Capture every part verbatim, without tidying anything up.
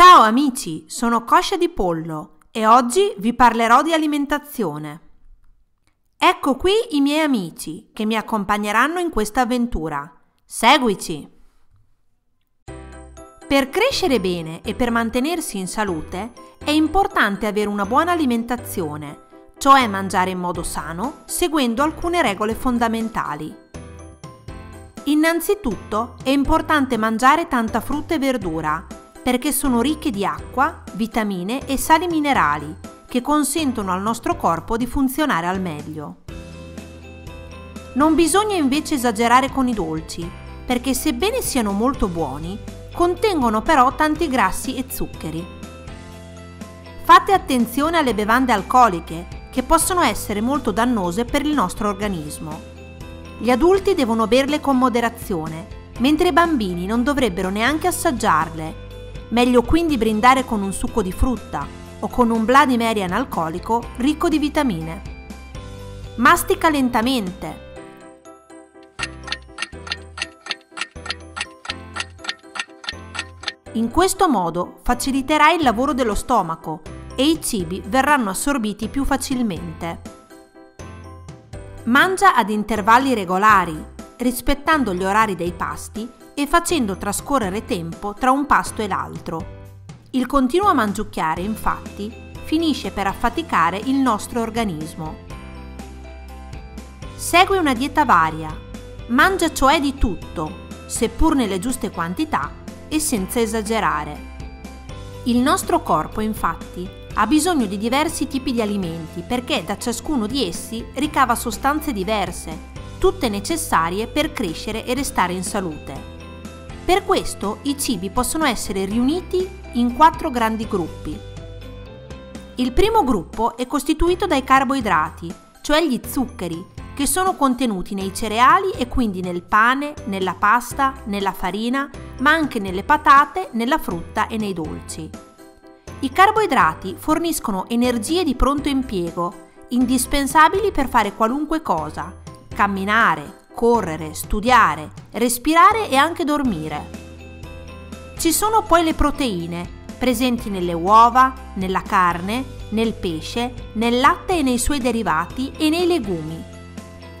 Ciao amici, sono Coscia di Pollo e oggi vi parlerò di alimentazione. Ecco qui i miei amici che mi accompagneranno in questa avventura. Seguici! Per crescere bene e per mantenersi in salute è importante avere una buona alimentazione, cioè mangiare in modo sano seguendo alcune regole fondamentali. Innanzitutto è importante mangiare tanta frutta e verdura perché sono ricche di acqua, vitamine e sali minerali che consentono al nostro corpo di funzionare al meglio. Non bisogna invece esagerare con i dolci perché, sebbene siano molto buoni, contengono però tanti grassi e zuccheri. Fate attenzione alle bevande alcoliche, che possono essere molto dannose per il nostro organismo. Gli adulti devono berle con moderazione, mentre i bambini non dovrebbero neanche assaggiarle. Meglio quindi brindare con un succo di frutta o con un Bloody Mary analcolico ricco di vitamine. Mastica lentamente. In questo modo faciliterai il lavoro dello stomaco e i cibi verranno assorbiti più facilmente. Mangia ad intervalli regolari, rispettando gli orari dei pasti e facendo trascorrere tempo tra un pasto e l'altro. Il continuo mangiucchiare, infatti, finisce per affaticare il nostro organismo. Segui una dieta varia, mangia cioè di tutto, seppur nelle giuste quantità, e senza esagerare. Il nostro corpo, infatti, ha bisogno di diversi tipi di alimenti perché da ciascuno di essi ricava sostanze diverse, tutte necessarie per crescere e restare in salute. Per questo i cibi possono essere riuniti in quattro grandi gruppi. Il primo gruppo è costituito dai carboidrati, cioè gli zuccheri, che sono contenuti nei cereali e quindi nel pane, nella pasta, nella farina, ma anche nelle patate, nella frutta e nei dolci. I carboidrati forniscono energie di pronto impiego, indispensabili per fare qualunque cosa: camminare, correre, studiare, respirare e anche dormire. Ci sono poi le proteine, presenti nelle uova, nella carne, nel pesce, nel latte e nei suoi derivati e nei legumi.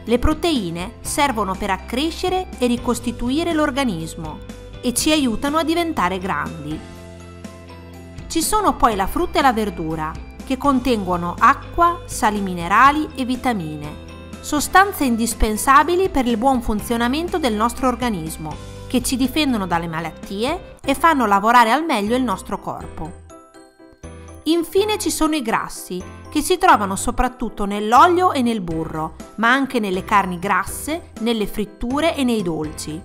Le proteine servono per accrescere e ricostituire l'organismo e ci aiutano a diventare grandi. Ci sono poi la frutta e la verdura, che contengono acqua, sali minerali e vitamine, sostanze indispensabili per il buon funzionamento del nostro organismo, che ci difendono dalle malattie e fanno lavorare al meglio il nostro corpo. Infine ci sono i grassi, che si trovano soprattutto nell'olio e nel burro, ma anche nelle carni grasse, nelle fritture e nei dolci.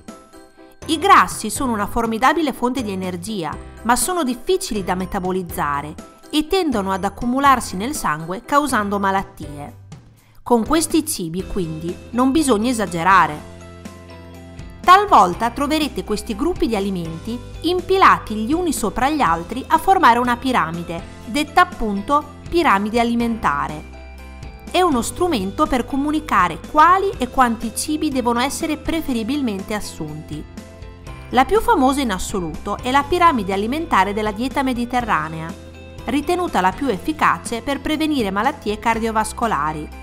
I grassi sono una formidabile fonte di energia, ma sono difficili da metabolizzare e tendono ad accumularsi nel sangue causando malattie. Con questi cibi, quindi, non bisogna esagerare. Talvolta troverete questi gruppi di alimenti impilati gli uni sopra gli altri a formare una piramide, detta appunto piramide alimentare. È uno strumento per comunicare quali e quanti cibi devono essere preferibilmente assunti. La più famosa in assoluto è la piramide alimentare della dieta mediterranea, ritenuta la più efficace per prevenire malattie cardiovascolari.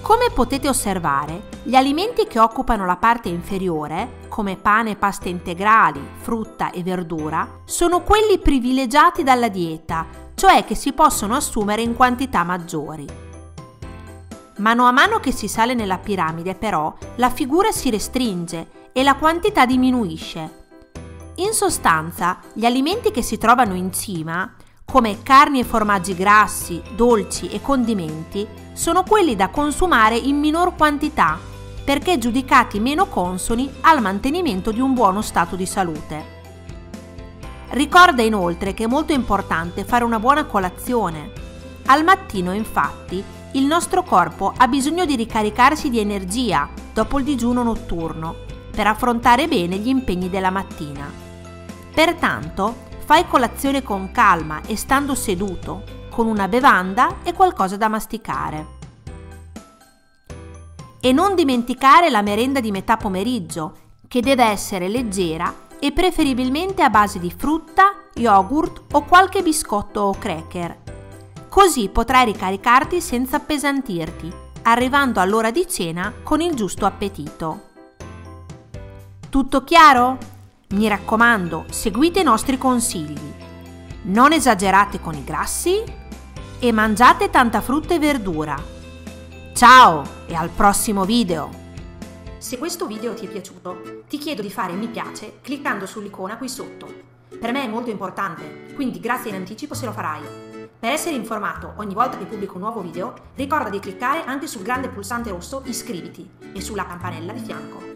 Come potete osservare, gli alimenti che occupano la parte inferiore, come pane e paste integrali, frutta e verdura, sono quelli privilegiati dalla dieta, cioè che si possono assumere in quantità maggiori. Mano a mano che si sale nella piramide, però, la figura si restringe e la quantità diminuisce. In sostanza, gli alimenti che si trovano in cima, come carni e formaggi grassi, dolci e condimenti, sono quelli da consumare in minor quantità, perché giudicati meno consoni al mantenimento di un buono stato di salute. Ricorda inoltre che è molto importante fare una buona colazione. Al mattino, infatti, il nostro corpo ha bisogno di ricaricarsi di energia dopo il digiuno notturno, per affrontare bene gli impegni della mattina. Pertanto, fai colazione con calma e stando seduto, con una bevanda e qualcosa da masticare. E non dimenticare la merenda di metà pomeriggio, che deve essere leggera e preferibilmente a base di frutta, yogurt o qualche biscotto o cracker. Così potrai ricaricarti senza appesantirti, arrivando all'ora di cena con il giusto appetito. Tutto chiaro? Mi raccomando, seguite i nostri consigli. Non esagerate con i grassi e mangiate tanta frutta e verdura. Ciao e al prossimo video! Se questo video ti è piaciuto, ti chiedo di fare mi piace cliccando sull'icona qui sotto. Per me è molto importante, quindi grazie in anticipo se lo farai. Per essere informato ogni volta che pubblico un nuovo video, ricorda di cliccare anche sul grande pulsante rosso iscriviti e sulla campanella di fianco.